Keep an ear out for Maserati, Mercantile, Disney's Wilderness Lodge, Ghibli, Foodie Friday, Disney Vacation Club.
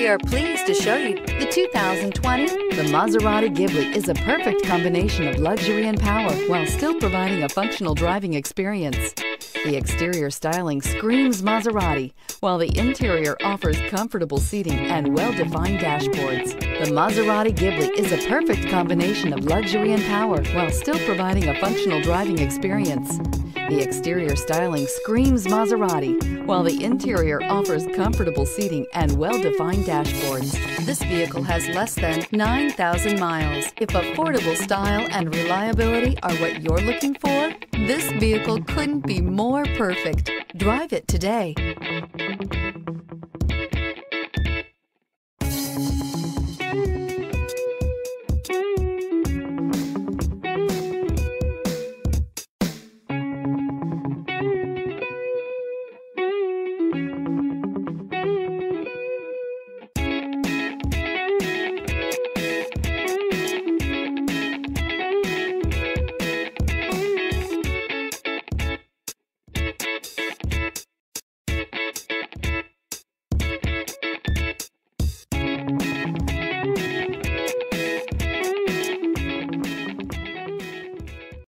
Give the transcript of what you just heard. We are pleased to show you the 2020. The Maserati Ghibli is a perfect combination of luxury and power while still providing a functional driving experience. The exterior styling screams Maserati, while the interior offers comfortable seating and well-defined dashboards. The Maserati Ghibli is a perfect combination of luxury and power while still providing a functional driving experience. The exterior styling screams Maserati, while the interior offers comfortable seating and well-defined dashboards. This vehicle has less than 9,000 miles. If affordable style and reliability are what you're looking for, this vehicle couldn't be more perfect. Drive it today.